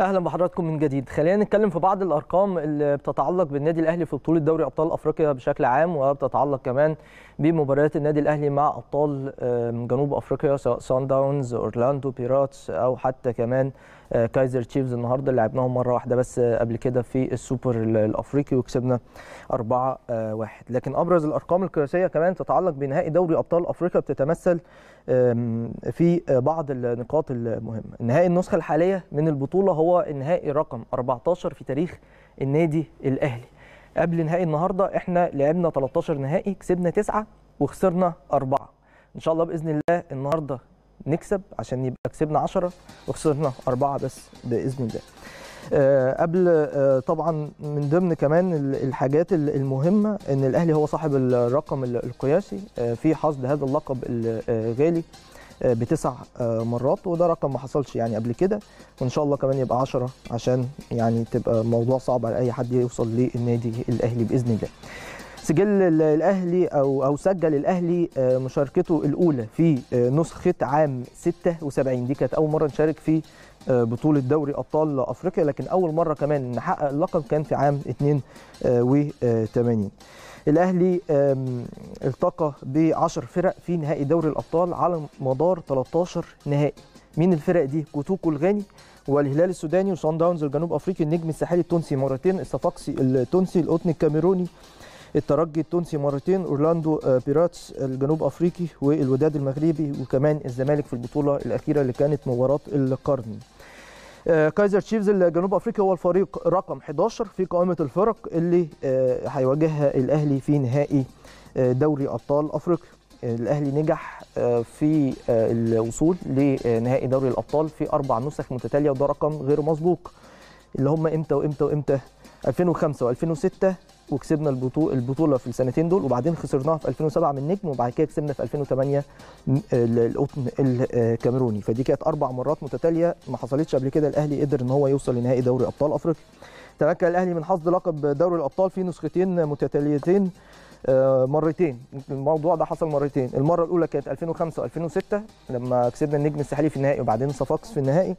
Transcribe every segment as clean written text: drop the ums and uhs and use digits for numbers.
اهلا بحضراتكم من جديد. خلينا نتكلم في بعض الارقام اللي بتتعلق بالنادي الاهلي في بطوله دوري ابطال افريقيا بشكل عام، وبتتعلق كمان بمباريات النادي الاهلي مع ابطال جنوب افريقيا سواء صن داونز، اورلاندو بيراتس، او حتى كمان كايزر تشيفز. النهارده لعبناهم مره واحده بس قبل كده في السوبر الافريقي وكسبنا 4-1. لكن ابرز الارقام القياسيه كمان تتعلق بنهائي دوري ابطال افريقيا بتتمثل في بعض النقاط المهمه. نهائي النسخه الحاليه من البطوله هو النهائي رقم 14 في تاريخ النادي الاهلي. قبل نهائي النهارده احنا لعبنا 13 نهائي، كسبنا 9 وخسرنا 4. ان شاء الله باذن الله النهارده نكسب عشان يبقى كسبنا 10 وخسرنا 4 بس باذن الله. قبل طبعا من ضمن كمان الحاجات المهمه ان الاهلي هو صاحب الرقم القياسي في حصد هذا اللقب الغالي ب9 مرات، وده رقم ما حصلش يعني قبل كده، وان شاء الله كمان يبقى 10 عشان يعني تبقى موضوع صعب على اي حد يوصل للنادي الاهلي باذن الله. سجل الاهلي او سجل الاهلي مشاركته الاولى في نسخه عام 76، دي كانت اول مره نشارك في بطوله دوري ابطال افريقيا، لكن اول مره كمان نحقق اللقب كان في عام 82. الاهلي التقى ب10 فرق في نهائي دوري الابطال على مدار 13 نهائي. مين الفرق دي؟ كوتوكو الغاني والهلال السوداني وصن داونز الجنوب افريقي، النجم الساحلي التونسي مرتين، الصفاقسي التونسي، القطن الكاميروني، الترجي التونسي مرتين، اورلاندو بيراتس الجنوب افريقي والوداد المغربي، وكمان الزمالك في البطوله الاخيره اللي كانت مباراه القرن. كايزر تشيفز الجنوب افريقي هو الفريق رقم 11 في قائمه الفرق اللي هيواجهها الاهلي في نهائي دوري ابطال افريقيا. الاهلي نجح في الوصول لنهائي دوري الابطال في 4 نسخ متتاليه، وده رقم غير مسبوق، اللي هم امتى وامتى وامتى؟ 2005 و2006 وكسبنا البطوله في السنتين دول، وبعدين خسرناها في 2007 من النجم، وبعد كده كسبنا في 2008 القطن الكاميروني. فدي كانت 4 مرات متتاليه ما حصلتش قبل كده الاهلي قدر ان هو يوصل لنهائي دوري ابطال افريقيا. تمكن الاهلي من حصد لقب دوري الابطال في نسختين متتاليتين مرتين. الموضوع ده حصل مرتين، المره الاولى كانت 2005 و2006 لما كسبنا النجم الساحلي في النهائي وبعدين الصفاقسي في النهائي،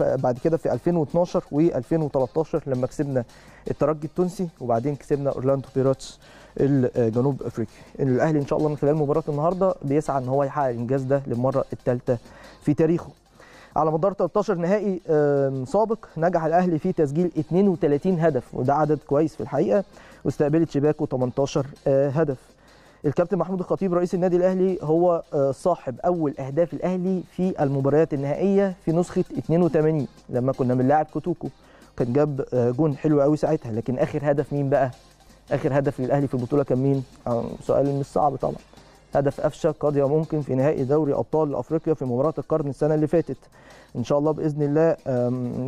بعد كده في 2012 و2013 لما كسبنا الترجي التونسي وبعدين كسبنا اورلاندو بيراتس الجنوب افريقي. الاهلي ان شاء الله من خلال مباراه النهارده بيسعى ان هو يحقق الانجاز ده للمره الثالثه في تاريخه. على مدار 13 نهائي سابق نجح الاهلي في تسجيل 32 هدف، وده عدد كويس في الحقيقه، واستقبلت شباكه 18 هدف. الكابتن محمود الخطيب رئيس النادي الاهلي هو صاحب اول اهداف الاهلي في المباريات النهائيه في نسخه 82 لما كنا بنلاعب كوتوكو، كان جاب جون حلو قوي ساعتها. لكن اخر هدف مين بقى؟ اخر هدف للاهلي في البطوله كان مين؟ سؤال مش صعب طبعا، هدف قفشه قد يمكن في نهائي دوري ابطال افريقيا في مباراه القرن السنه اللي فاتت. ان شاء الله باذن الله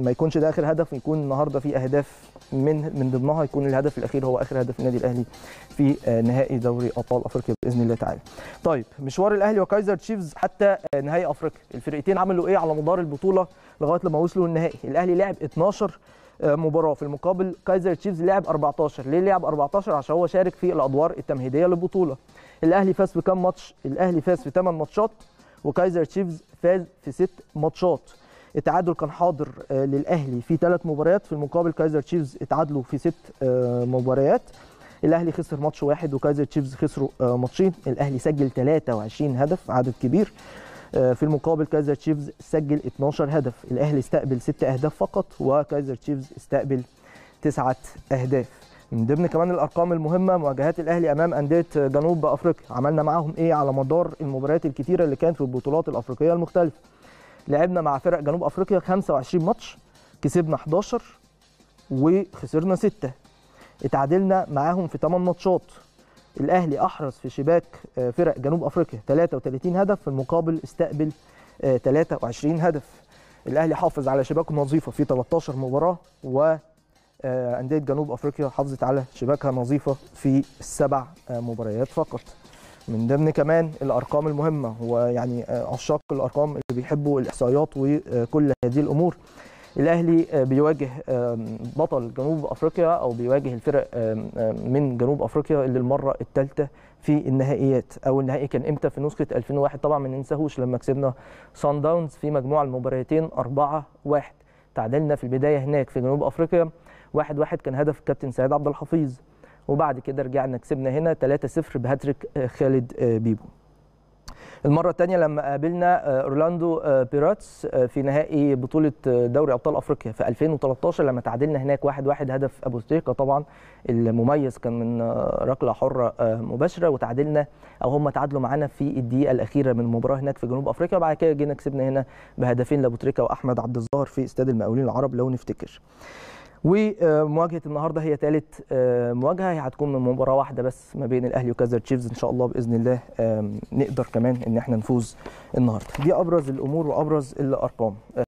ما يكونش ده اخر هدف، يكون النهارده في اهداف من ضمنها يكون الهدف الاخير هو اخر هدف النادي الاهلي في نهائي دوري ابطال افريقيا باذن الله تعالى. طيب مشوار الاهلي وكايزر تشيفز حتى نهائي افريقيا، الفرقتين عملوا ايه على مدار البطوله لغايه لما وصلوا النهائي؟ الاهلي لعب 12 مباراه، في المقابل كايزر تشيفز لعب 14. ليه لعب 14؟ عشان هو شارك في الادوار التمهيديه للبطوله. الاهلي فاز بكام ماتش؟ الاهلي فاز في 8 ماتشات وكايزر تشيفز فاز في 6 ماتشات. التعادل كان حاضر للاهلي في 3 مباريات، في المقابل كايزر تشيفز اتعادلوا في 6 مباريات. الاهلي خسر ماتش واحد وكايزر تشيفز خسروا ماتشين. الاهلي سجل 23 هدف، عدد كبير، في المقابل كايزر تشيفز سجل 12 هدف. الاهلي استقبل 6 اهداف فقط وكايزر تشيفز استقبل 9 اهداف. من ضمن كمان الارقام المهمه مواجهات الاهلي امام انديه جنوب افريقيا، عملنا معاهم ايه على مدار المباريات الكتيره اللي كانت في البطولات الافريقيه المختلفه. لعبنا مع فرق جنوب افريقيا 25 ماتش، كسبنا 11 وخسرنا 6. اتعادلنا معاهم في 8 ماتشات. الاهلي احرز في شباك فرق جنوب افريقيا 33 هدف، في المقابل استقبل 23 هدف. الاهلي حافظ على شباكه النظيفه في 13 مباراه، و أندية جنوب أفريقيا حافظت على شباكها نظيفة في 7 مباريات فقط. من ضمن كمان الأرقام المهمة، ويعني عشاق الأرقام اللي بيحبوا الإحصائيات وكل هذه الأمور، الأهلي بيواجه بطل جنوب أفريقيا أو بيواجه الفرق من جنوب أفريقيا اللي المرة الثالثة في النهائيات. أول نهائي كان إمتى؟ في نسخة 2001 طبعا ما ننساهوش لما كسبنا صن داونز في مجموع المباريتين 4-1. تعادلنا في البدايه هناك في جنوب افريقيا 1-1 كان هدف الكابتن سعيد عبد الحفيظ، وبعد كده رجعنا كسبنا هنا 3-0 بهاتريك خالد بيبو. المره الثانيه لما قابلنا اورلاندو بيراتس في نهائي بطوله دوري ابطال افريقيا في 2013 لما تعادلنا هناك 1-1 هدف ابو تريكا طبعا المميز كان من ركله حره مباشره، وتعادلنا او هم تعادلوا معانا في الدقيقه الاخيره من المباراه هناك في جنوب افريقيا، وبعد كده جينا كسبنا هنا بهدفين لابو تريكا واحمد عبد الظاهر في استاد المقاولين العرب لو نفتكر. ومواجهه النهارده هي ثالث مواجهه، هي هتكون من مباراه واحده بس ما بين الاهلي وكايزر تشيفز، ان شاء الله باذن الله نقدر كمان ان احنا نفوز النهارده. دي ابرز الامور وابرز الارقام.